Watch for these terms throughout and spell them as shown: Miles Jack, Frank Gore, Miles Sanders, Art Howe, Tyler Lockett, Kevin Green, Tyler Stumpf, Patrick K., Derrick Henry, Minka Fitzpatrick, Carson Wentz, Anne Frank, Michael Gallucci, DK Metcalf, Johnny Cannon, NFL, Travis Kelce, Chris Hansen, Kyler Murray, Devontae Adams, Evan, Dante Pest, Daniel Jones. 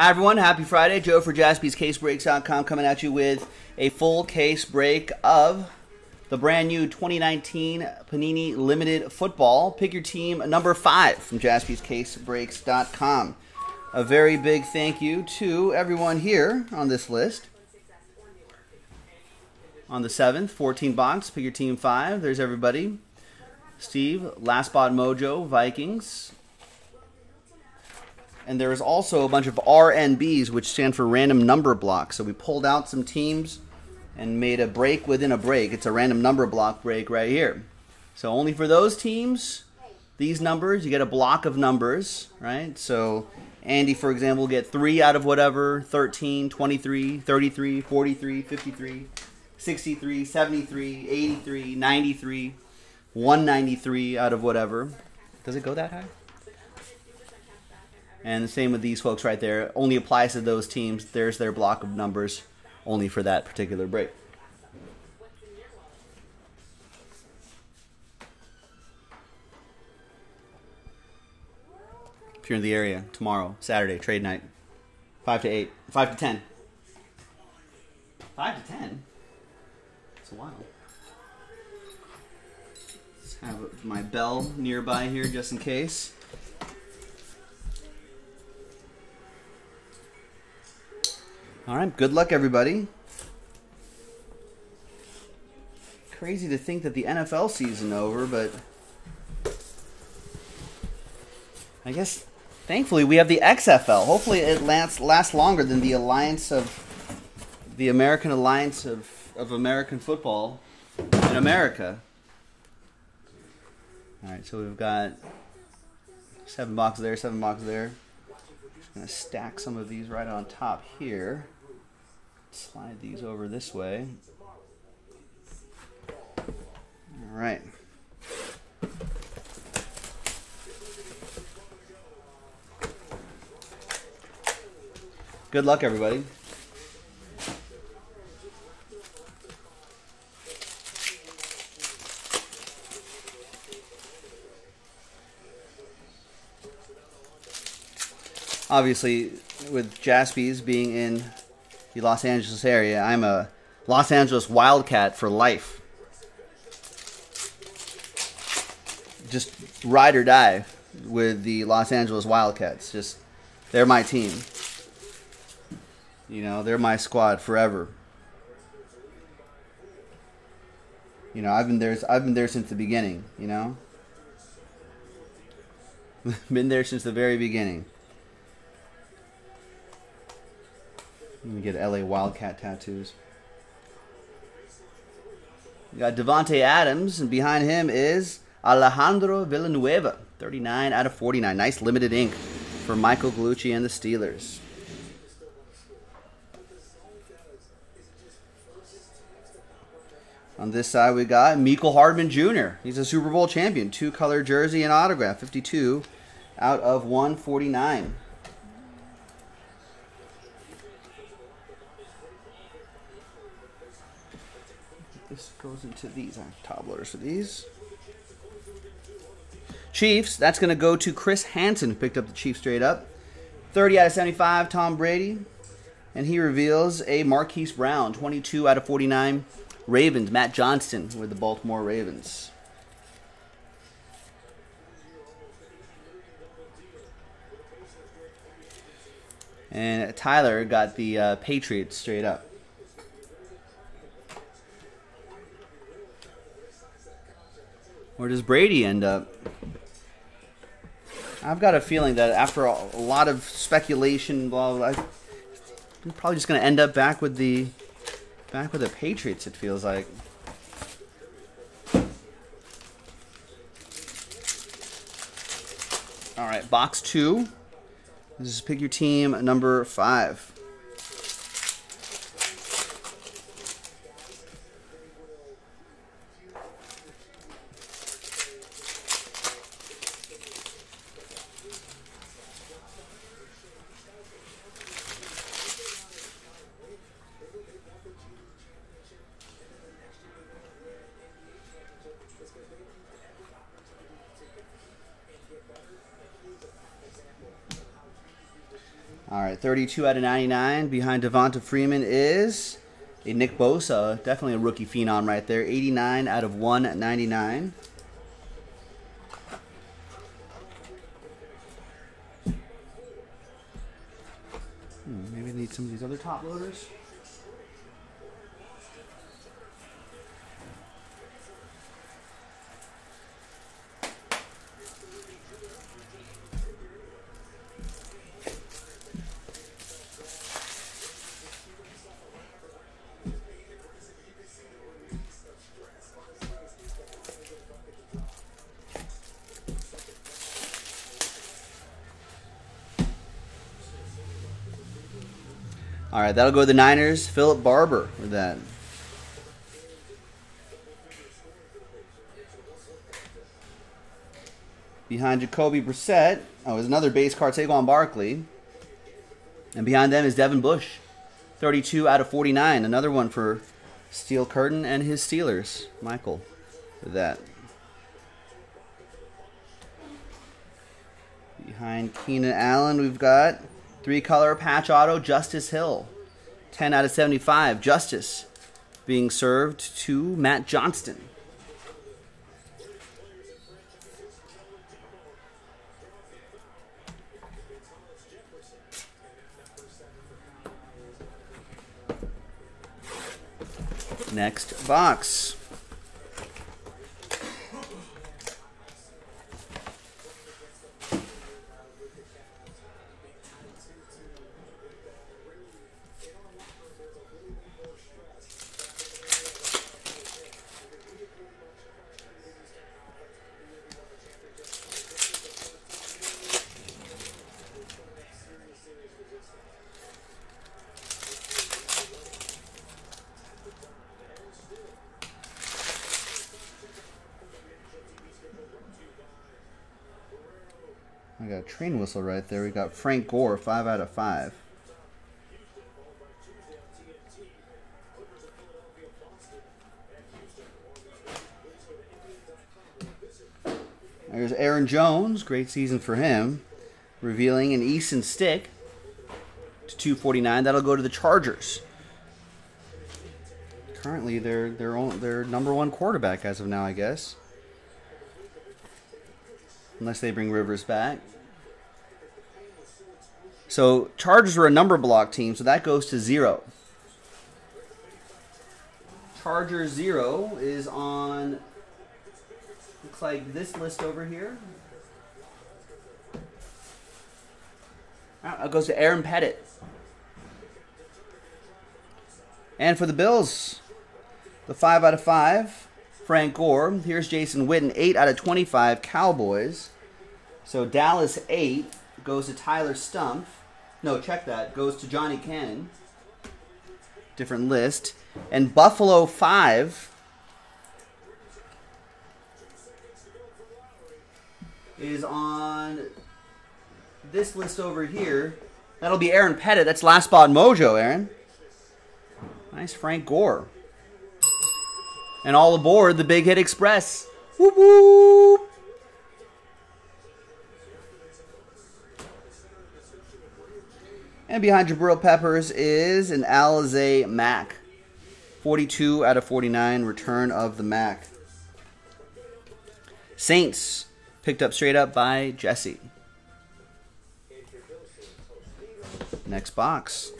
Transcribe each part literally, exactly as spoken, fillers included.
Hi, everyone. Happy Friday. Joe for Jaspys Case Breaks dot com coming at you with a full case break of the brand new twenty nineteen Panini Limited Football. Pick your team number five from Jaspys Case Breaks dot com. A very big thank you to everyone here on this list. On the seventh, fourteen box, pick your team five. There's everybody. Steve, Last Spot Mojo, Vikings. And there is also a bunch of R N Bs, which stand for random number blocks. So we pulled out some teams and made a break within a break. It's a random number block break right here. So only for those teams, these numbers, you get a block of numbers, right? So Andy, for example, will get three out of whatever, thirteen, twenty-three, thirty-three, forty-three, fifty-three, sixty-three, seventy-three, eighty-three, ninety-three, one ninety-three out of whatever. Does it go that high? And the same with these folks right there. Only applies to those teams. There's their block of numbers only for that particular break. If you're in the area, tomorrow, Saturday, trade night, five to eight, five to ten. five to ten? It's a while. Let's have my bell nearby here just in case. All right, good luck, everybody. Crazy to think that the N F L season over, but I guess, thankfully, we have the X F L. Hopefully, it lasts, lasts longer than the Alliance of the American Alliance of, of American Football in America. All right, so we've got seven boxes there, seven boxes there. Just going to stack some of these right on top here. Slide these over this way. All right. Good luck, everybody. Obviously, with Jaspys being in the Los Angeles area, I'm a Los Angeles Wildcat for life. Just ride or die with the Los Angeles Wildcats. Just, they're my team. You know, they're my squad forever. You know, I've been there. I've been there since the beginning. You know, been there since the very beginning. Let me get L A Wildcat tattoos. We got Devontae Adams, and behind him is Alejandro Villanueva, thirty-nine out of forty-nine. Nice limited ink for Michael Gallucci and the Steelers. On this side, we got Mikkel Hardman Junior He's a Super Bowl champion. Two-color jersey and autograph, fifty-two out of one forty-nine. This goes into these. I have top loaders for these. Chiefs, that's going to go to Chris Hansen, who picked up the Chiefs straight up. thirty out of seventy-five, Tom Brady. And he reveals a Marquise Brown, twenty-two out of forty-nine. Ravens, Matt Johnston with the Baltimore Ravens. And Tyler got the uh, Patriots straight up. Where does Brady end up? I've got a feeling that after a lot of speculation, blah blah, blah I'm probably just going to end up back with the back with the Patriots. It feels like. All right, box two. This is pick your team number five. All right, thirty-two out of ninety-nine behind Devonta Freeman is a Nick Bosa, definitely a rookie phenom right there. eighty-nine out of one ninety-nine. Hmm, maybe I need some of these other top loaders. All right, that'll go to the Niners. Philip Barber with that. Behind Jacoby Brissett, oh, there's another base card, Saquon Barkley. And behind them is Devin Bush. thirty-two out of forty-nine. Another one for Steel Curtain and his Steelers. Michael with that. Behind Keenan Allen, we've got three-color patch auto, Justice Hill. ten out of seventy-five. Justice being served to Matt Johnston. Next box. I got a train whistle right there. We got Frank Gore, five out of five. There's Aaron Jones, great season for him. Revealing an Easton Stick to two forty-nine. That'll go to the Chargers. Currently, they're their own their number one quarterback as of now, I guess. Unless they bring Rivers back. So Chargers were a number block team, so that goes to zero. Charger zero is on, looks like this list over here. Ah, it goes to Aaron Pettit. And for the Bills, the five out of five. Frank Gore. Here's Jason Witten, eight out of twenty-five, Cowboys. So Dallas, eight, goes to Tyler Stumpf. No, check that. Goes to Johnny Cannon. Different list. And Buffalo, five, is on this list over here. That'll be Aaron Pettit. That's last spot mojo, Aaron. Nice Frank Gore. And all aboard the Big Hit Express. Whoop, whoop. And behind Jabril Peppers is an Alizé Mack. forty-two out of forty-nine, return of the Mack. Saints, picked up straight up by Jesse. Next box.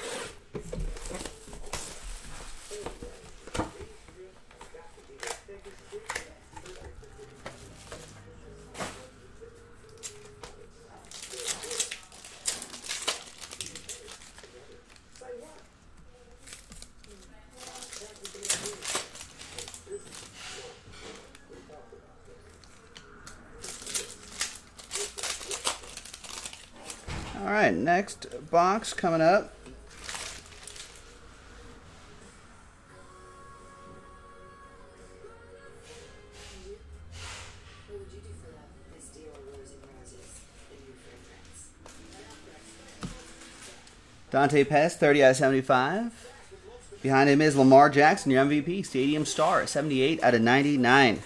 All right, next box coming up. Dante Pest, thirty out of seventy-five. Behind him is Lamar Jackson, your M V P, Stadium Star, seventy-eight out of ninety-nine.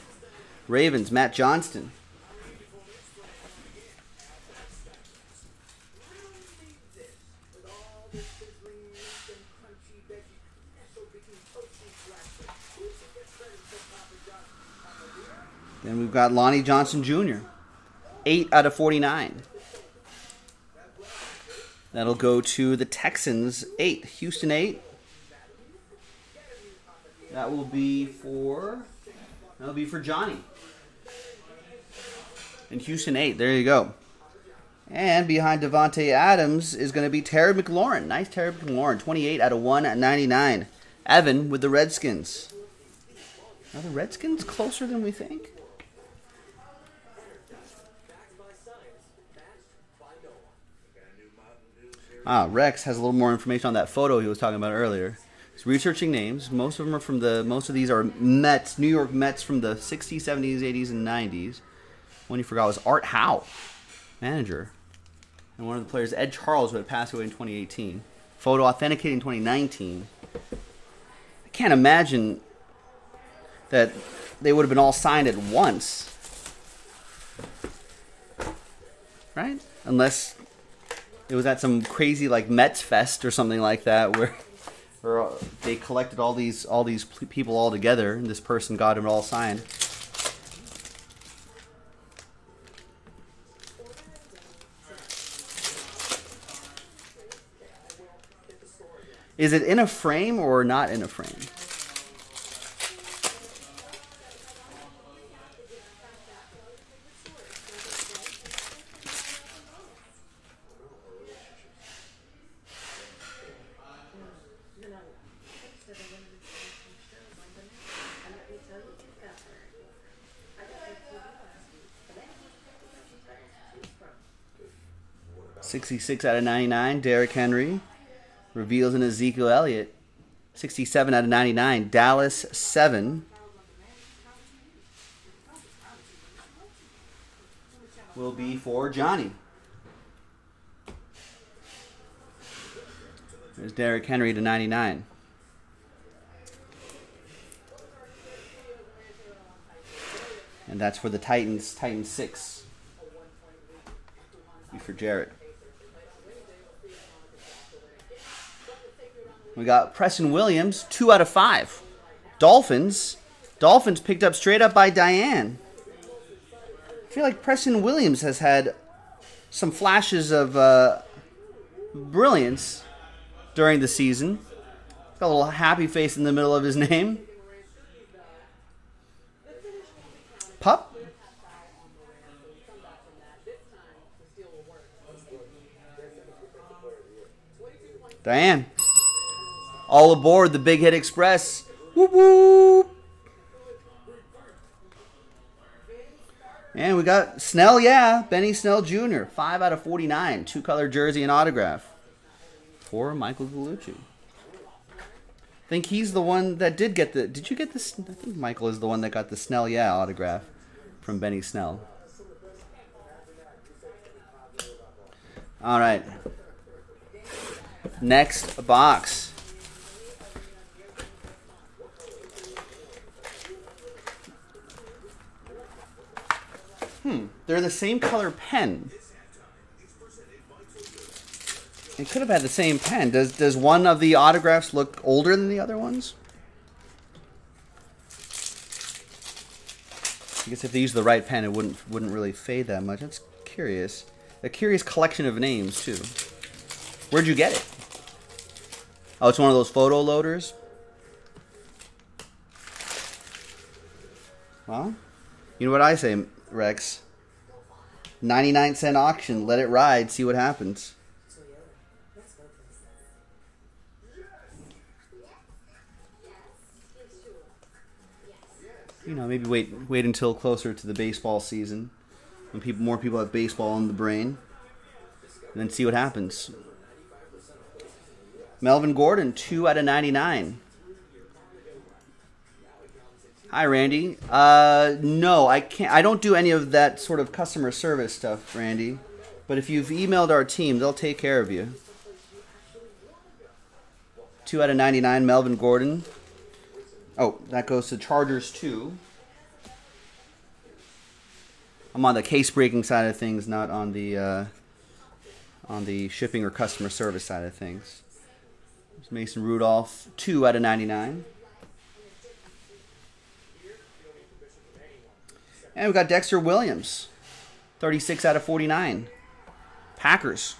Ravens, Matt Johnston. Then we've got Lonnie Johnson Junior eight out of forty-nine. That'll go to the Texans. Eight. Houston eight. That will be for that'll be for Johnny. And Houston eight. There you go. And behind Devontae Adams is going to be Terry McLaurin. Nice Terry McLaurin. twenty-eight out of one ninety-nine. Evan with the Redskins. Are the Redskins closer than we think? Ah, Rex has a little more information on that photo he was talking about earlier. He's researching names. Most of them are from the. Most of these are Mets, New York Mets from the sixties, seventies, eighties, and nineties. One he forgot was Art Howe, manager, and one of the players, Ed Charles, who had passed away in twenty eighteen. Photo authenticated in twenty nineteen. I can't imagine that they would have been all signed at once, right? Unless it was at some crazy like Mets Fest or something like that, where, where they collected all these all these people all together, and this person got them all signed. Is it in a frame or not in a frame? sixty-six out of ninety-nine, Derrick Henry. Reveals in Ezekiel Elliott. sixty-seven out of ninety-nine. Dallas, seven. Will be for Johnny. There's Derrick Henry to ninety-nine. And that's for the Titans. Titans, six. Be for Jarrett. We got Preston Williams, two out of five. Dolphins. Dolphins picked up straight up by Diane. I feel like Preston Williams has had some flashes of uh, brilliance during the season. Got a little happy face in the middle of his name. Pup. Diane. All aboard the Big Hit Express. Whoop, whoop. And we got Snell, yeah. Benny Snell Junior five out of forty-nine. Two-color jersey and autograph. For Michael Gallucci. I think he's the one that did get the... Did you get this? I think Michael is the one that got the Snell, yeah autograph from Benny Snell. All right. Next box. Hmm, they're the same color pen. They could have had the same pen. Does does one of the autographs look older than the other ones? I guess if they used the right pen, it wouldn't wouldn't really fade that much. That's curious. A curious collection of names too. Where'd you get it? Oh, it's one of those photo loaders. Well, you know what I say. Rex, ninety-nine cent auction. Let it ride. See what happens. You know, maybe wait, wait until closer to the baseball season when people, more people have baseball in the brain, and then see what happens. Melvin Gordon, two out of ninety-nine. Hi, Randy. Uh, no, I can't. I don't do any of that sort of customer service stuff, Randy. But if you've emailed our team, they'll take care of you. two out of ninety-nine, Melvin Gordon. Oh, that goes to Chargers two. I'm on the case breaking side of things, not on the uh, on the shipping or customer service side of things. There's Mason Rudolph, two out of ninety-nine. And we got Dexter Williams, thirty-six out of forty-nine. Packers.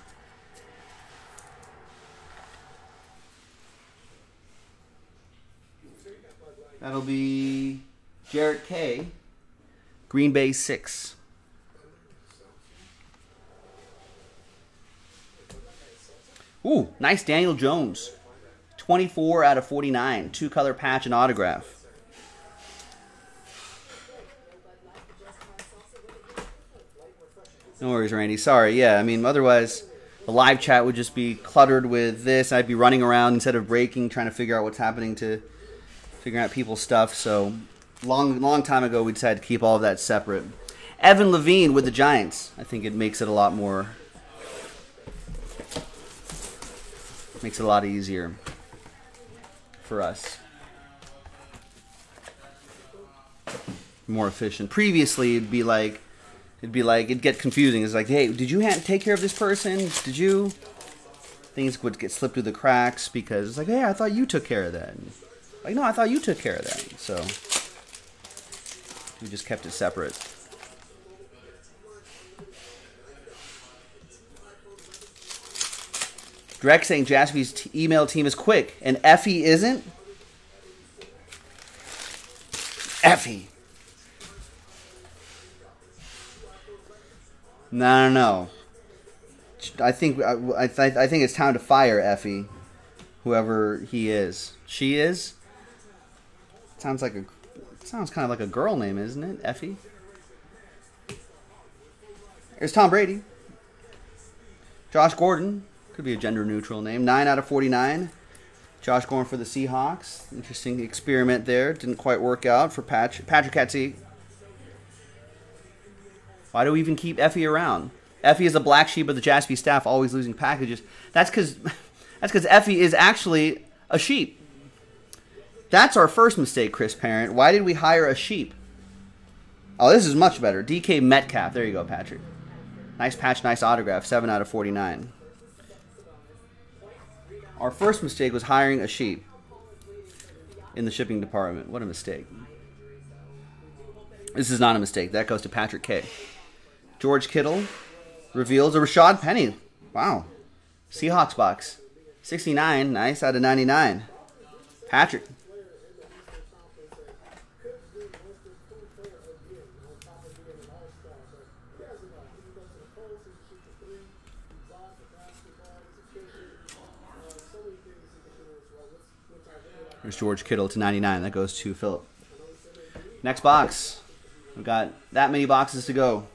That'll be Jarrett K. Green Bay six. Ooh, nice Daniel Jones. twenty-four out of forty-nine. Two-color patch and autograph. No worries, Randy. Sorry. Yeah, I mean, otherwise, the live chat would just be cluttered with this. I'd be running around instead of breaking, trying to figure out what's happening to... figuring out people's stuff, so long long time ago we decided to keep all of that separate. Evan Levine with the Giants. I think it makes it a lot more, makes it a lot easier for us. More efficient. Previously it'd be like it'd be like it'd get confusing. It's like, hey, did you ha take care of this person? Did you? Things would get slipped through the cracks because it's like, hey, I thought you took care of that. Like, no, I thought you took care of that. So we just kept it separate. Greg saying Jaspy's t email team is quick, and Effie isn't? Effie. No, no, no. I think, I, I, I think it's time to fire Effie, whoever he is. She is? Sounds like a, sounds kind of like a girl name, isn't it? Effie. There's Tom Brady. Josh Gordon. Could be a gender-neutral name. nine out of forty-nine. Josh Gordon for the Seahawks. Interesting experiment there. Didn't quite work out for Patch, Patrick Catzy. Why do we even keep Effie around? Effie is the black sheep of the Jaspys staff, always losing packages. That's because that's because Effie is actually a sheep. That's our first mistake, Chris Parent. Why did we hire a sheep? Oh, this is much better. D K Metcalf. There you go, Patrick. Nice patch, nice autograph. seven out of forty-nine. Our first mistake was hiring a sheep in the shipping department. What a mistake. This is not a mistake. That goes to Patrick K. George Kittle reveals a Rashad Penny. Wow. Seahawks box. sixty-nine. Nice out of ninety-nine. Patrick. There's George Kittle to ninety-nine. That goes to Philip. Next box. We've got that many boxes to go.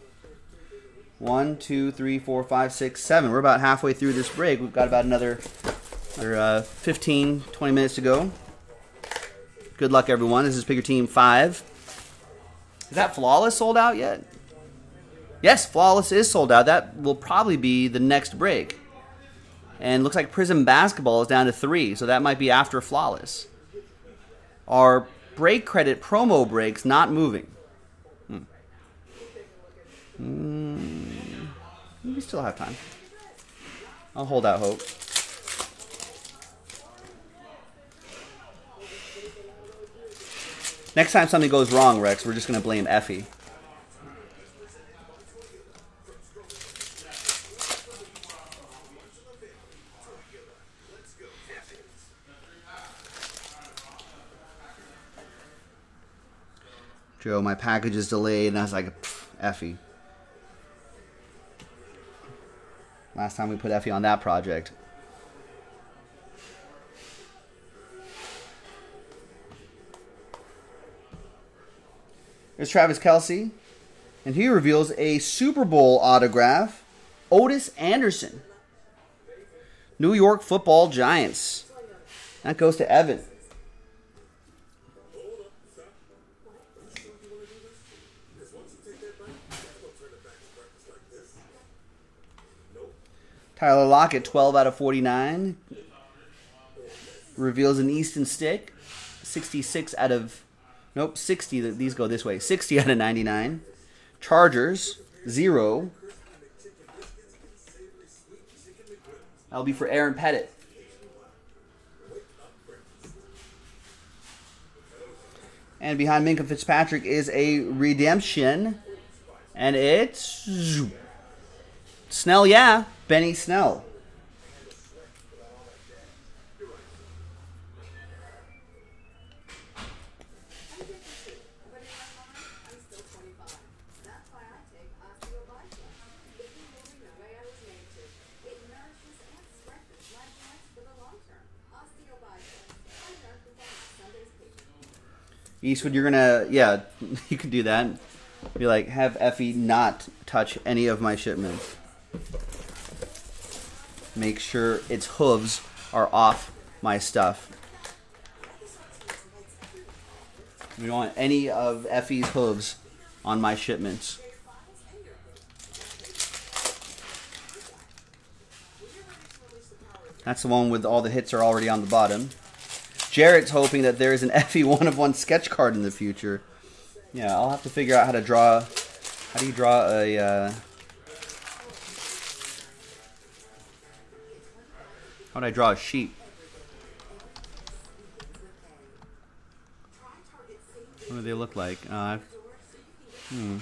One, two, three, four, five, six, seven. We're about halfway through this break. We've got about another, another uh, fifteen, twenty minutes to go. Good luck, everyone. This is Pick Your Team five. Is that Flawless sold out yet? Yes, Flawless is sold out. That will probably be the next break. And looks like Prism Basketball is down to three, so that might be after Flawless. Our break credit promo breaks not moving. Hmm. Mm, we still have time. I'll hold out hope. Next time something goes wrong, Rex, we're just going to blame Effie. Joe, my package is delayed, and I was like, Effie. Last time we put Effie on that project. There's Travis Kelce, and he reveals a Super Bowl autograph, Otis Anderson. New York Football Giants. That goes to Evan. Tyler Lockett, twelve out of forty-nine, reveals an Easton Stick, sixty-six out of, nope, sixty, these go this way, sixty out of ninety-nine. Chargers, zero. That'll be for Aaron Pettit. And behind Minka Fitzpatrick is a redemption. And it's Snell, yeah. Benny Snell. Eastwood, you're gonna, yeah, you can do that. Be like, have Effie not touch any of my shipments. Make sure its hooves are off my stuff. We don't want any of Effie's hooves on my shipments. That's the one with all the hits are already on the bottom. Jarrett's hoping that there is an Effie one-of-one sketch card in the future. Yeah, I'll have to figure out how to draw... How do you draw a... Uh, how would I draw a sheep? What do they look like? Uh, hmm...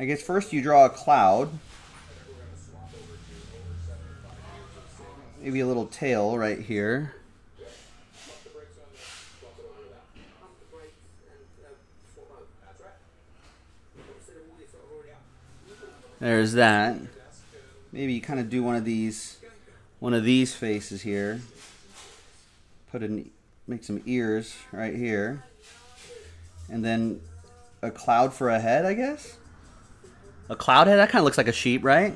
I guess first you draw a cloud. Maybe a little tail right here. There's that. Maybe you kind of do one of these one of these faces here. Put in make some ears right here. And then a cloud for a head, I guess? A cloud head? That kind of looks like a sheep, right?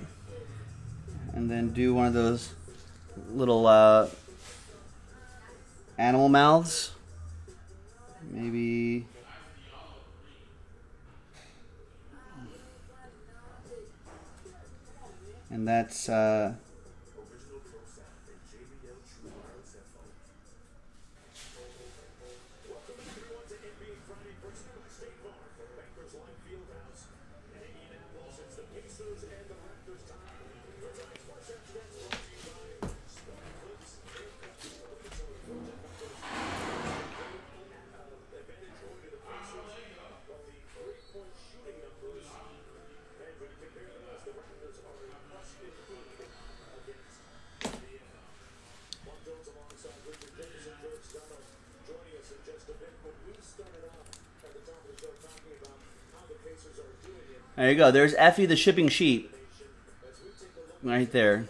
And then do one of those little uh, animal mouths. Maybe... And that's... Uh, There you go. There's Effie the shipping sheep. Right there.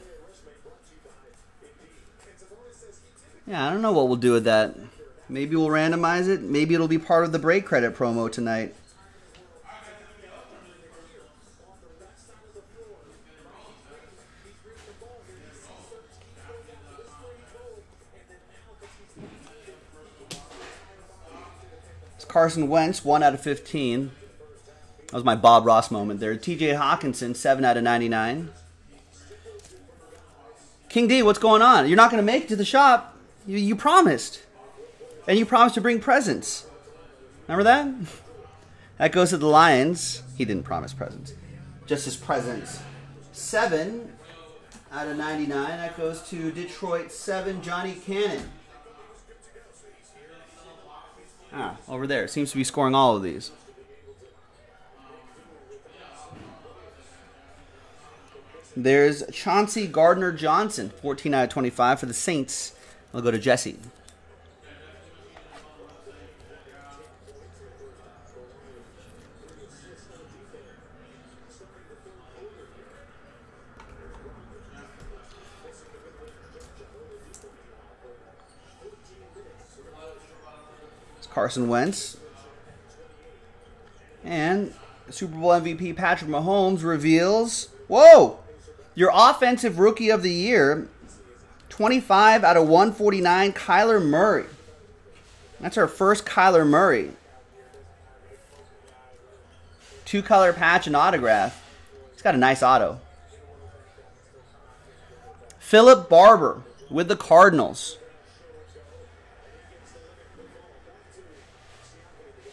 Yeah, I don't know what we'll do with that. Maybe we'll randomize it. Maybe it'll be part of the break credit promo tonight. It's Carson Wentz, one out of fifteen. That was my Bob Ross moment there. T J Hawkinson, seven out of ninety-nine. King D, what's going on? You're not going to make it to the shop. You, you promised. And you promised to bring presents. Remember that? That goes to the Lions. He didn't promise presents. Just his presents. seven out of ninety-nine. That goes to Detroit seven, Johnny Cannon. Ah, over there. Seems to be scoring all of these. There's Chauncey Gardner-Johnson, fourteen out of twenty-five for the Saints. I'll go to Jesse. It's Carson Wentz. And Super Bowl M V P Patrick Mahomes reveals... Whoa! Your offensive rookie of the year, twenty-five out of one forty-nine, Kyler Murray. That's our first Kyler Murray. Two-color patch and autograph. He's got a nice auto. Philip Barber with the Cardinals.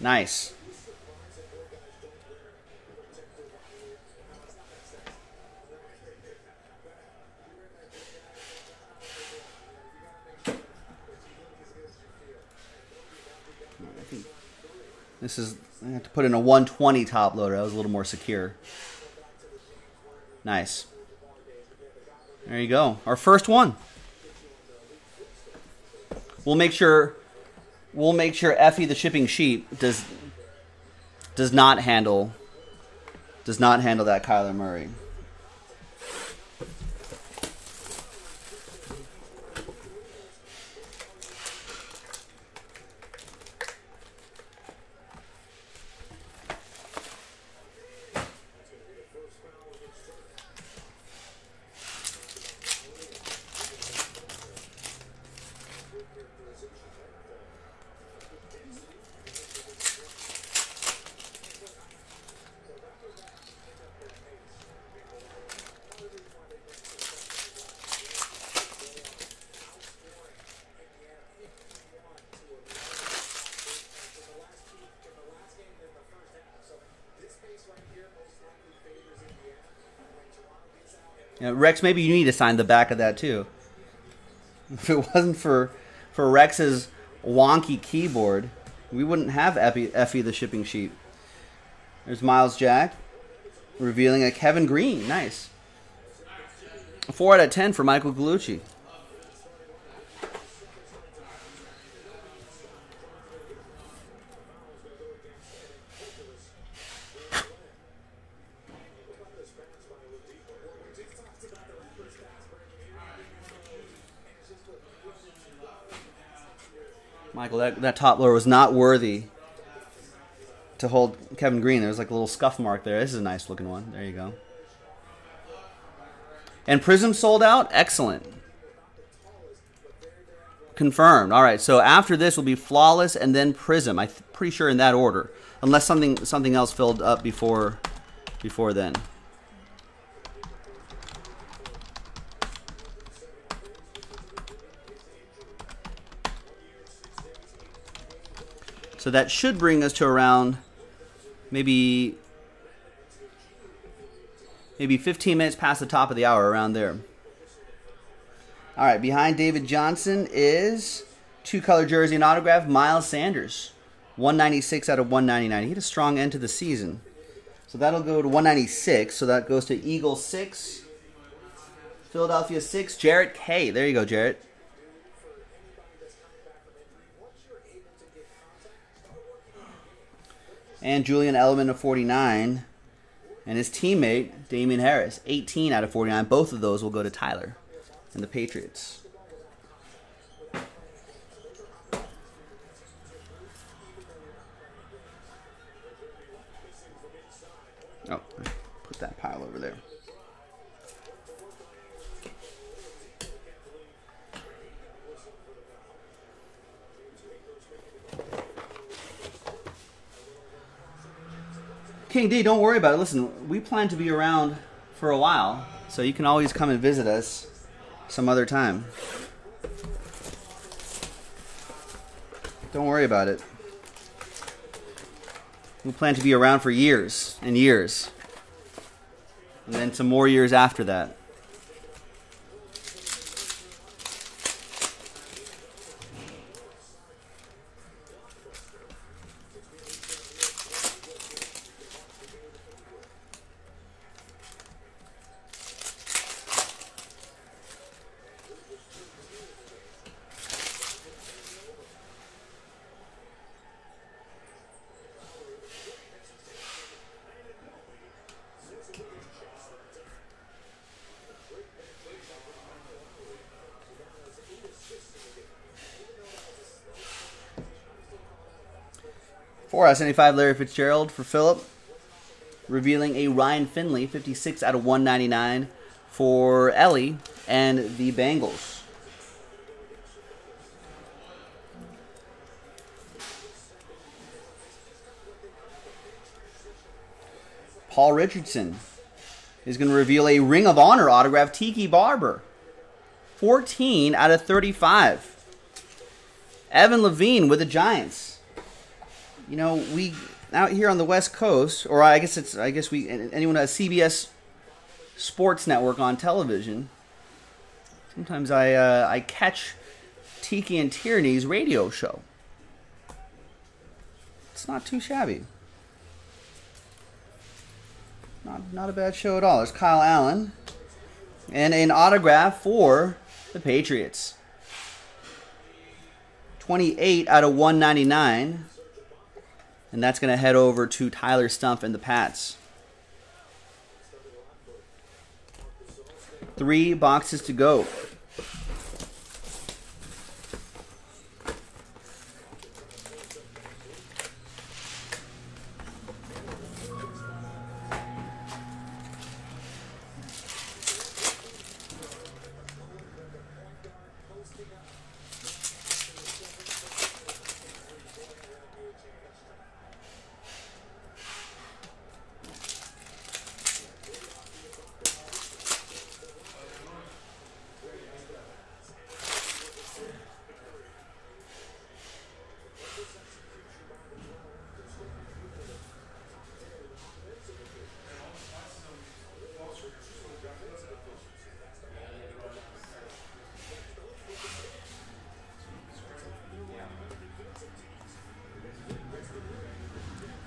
Nice. I think this is, I have to put in a one twenty top loader. That was a little more secure. Nice. There you go. Our first one. We'll make sure we'll make sure Effie the shipping sheep does does not handle does not handle that Kyler Murray. Yeah, Rex, maybe you need to sign the back of that too. If it wasn't for for Rex's wonky keyboard, we wouldn't have Effie, Effie the shipping sheep. There's Miles Jack revealing a Kevin Green. Nice. A four out of ten for Michael Gallucci. Michael, that, that top loader was not worthy to hold Kevin Green. There was like a little scuff mark there. This is a nice looking one. There you go. And Prism sold out. Excellent. Confirmed. All right. So after this will be Flawless and then Prism. I'm pretty sure in that order, unless something something else filled up before before then. So that should bring us to around maybe maybe fifteen minutes past the top of the hour, around there. All right, behind David Johnson is two-color jersey and autograph, Miles Sanders, one ninety-six out of one ninety-nine. He had a strong end to the season. So that'll go to one ninety-six. So that goes to Eagles six, Philadelphia six, Jarrett K. There you go, Jarrett. And Julian Edelman of forty-nine. And his teammate, Damian Harris, eighteen out of forty-nine. Both of those will go to Tyler and the Patriots. Oh, put that pile over there. King D, don't worry about it. Listen, we plan to be around for a while, so you can always come and visit us some other time. Don't worry about it. We plan to be around for years and years, and then some more years after that. four out of seventy-five, Larry Fitzgerald for Philip. Revealing a Ryan Finley, fifty-six out of one ninety-nine for Ellie and the Bengals. Paul Richardson is going to reveal a Ring of Honor autograph, Tiki Barber, fourteen out of thirty-five. Evan Levine with the Giants. you know, we out here on the West Coast, or I guess it's, I guess we, anyone has C B S Sports Network on television, sometimes I, uh, I catch Tiki and Tierney's radio show. It's not too shabby. Not, not a bad show at all. There's Kyle Allen. And an autograph for the Patriots. twenty-eight out of one ninety-nine. And that's going to head over to Tyler Stumpf and the Pats. Three boxes to go.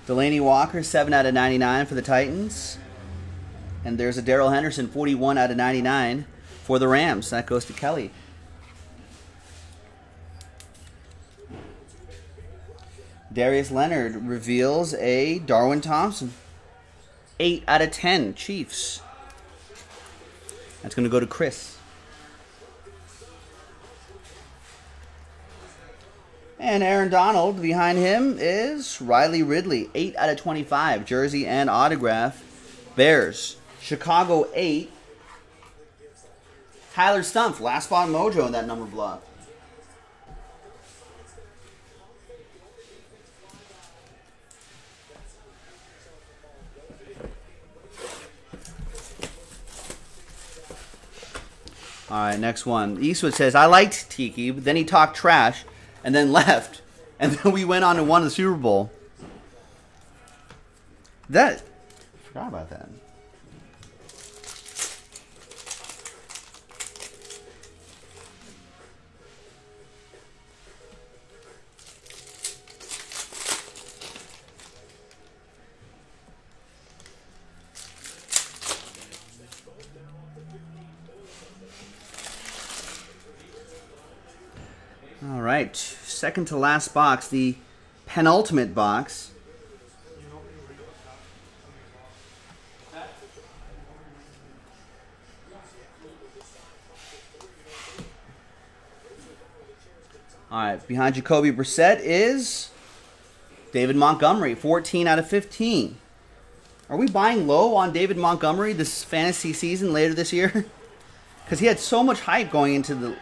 Delaney Walker, seven out of ninety-nine for the Titans. And there's a Daryl Henderson, forty-one out of ninety-nine for the Rams. That goes to Kelly. Darius Leonard reveals a Darwin Thompson. eight out of ten, Chiefs. That's going to go to Chris. And Aaron Donald, behind him is Riley Ridley, eight out of twenty-five, jersey and autograph, Bears. Chicago, eight. Tyler Stumpf, last spot mojo in that number block. All right, next one. Eastwood says, I liked Tiki, but then he talked trash. And then left. And then we went on and won the Super Bowl. That, I forgot about that. All right, second to last box, the penultimate box. All right, behind Jacoby Brissett is David Montgomery, fourteen out of fifteen. Are we buying low on David Montgomery this fantasy season later this year? Because he had so much hype going into the...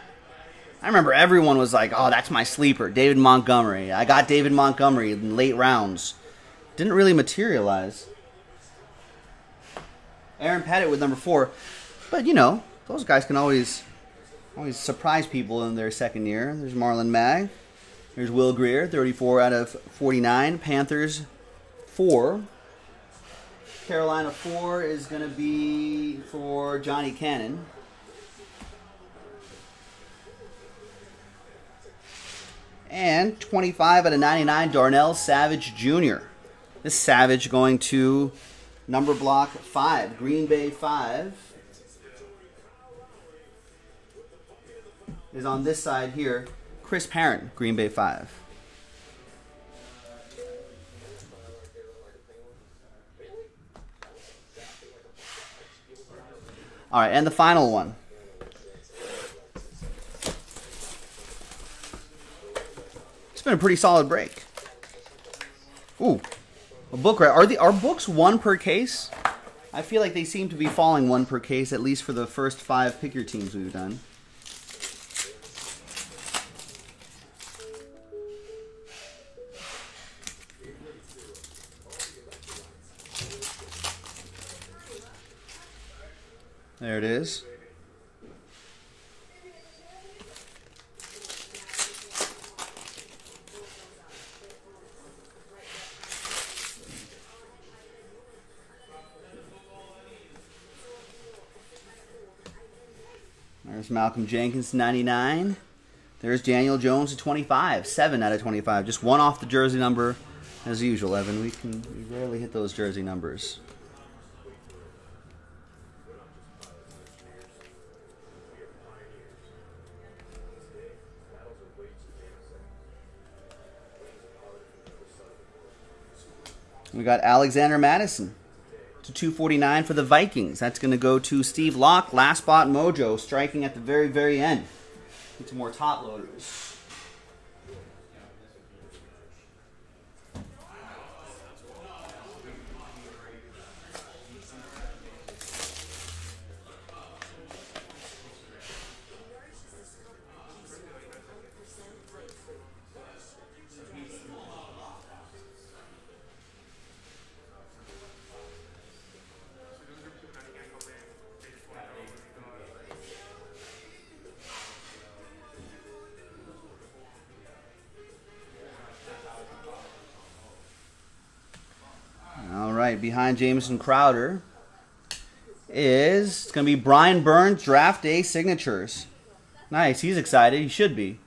I remember everyone was like, oh, that's my sleeper, David Montgomery. I got David Montgomery in late rounds. Didn't really materialize. Aaron Pettit with number four. But, you know, those guys can always always surprise people in their second year. There's Marlon Mack. There's Will Greer, thirty-four out of forty-nine. Panthers, four. Carolina, four is going to be for Johnny Cannon. And twenty-five out of ninety-nine, Darnell Savage Junior This Savage going to number block five, Green Bay five. Is on this side here, Chris Parent, Green Bay five. All right, and the final one. It's been a pretty solid break. Ooh, a book right? Are the are books one per case? I feel like they seem to be falling one per case, at least for the first five pick your teams we've done. There it is. There's Malcolm Jenkins to ninety-nine. There's Daniel Jones to twenty-five. seven out of twenty-five. Just one off the jersey number as usual, Evan. We can we rarely hit those jersey numbers. We got Alexander Madison to two forty-nine for the Vikings. That's going to go to Steve Locke, last spot mojo, striking at the very, very end. Get some more top loaders. Behind Jamison Crowder is it's going to be Brian Burns draft day signatures. Nice. He's excited. He should be.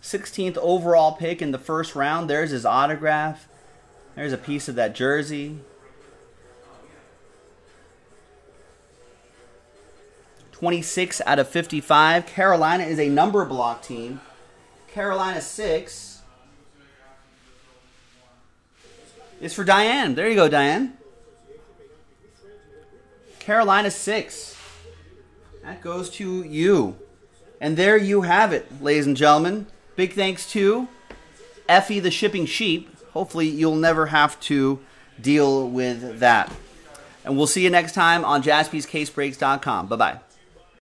sixteenth overall pick in the first round. There's his autograph. There's a piece of that jersey. twenty-six out of fifty-five. Carolina is a number block team. Carolina six. It's for Diane. There you go, Diane. Carolina six. That goes to you. And there you have it, ladies and gentlemen. Big thanks to Effie the Shipping Sheep. Hopefully you'll never have to deal with that. And we'll see you next time on Jaspys Case Breaks dot com. Bye-bye.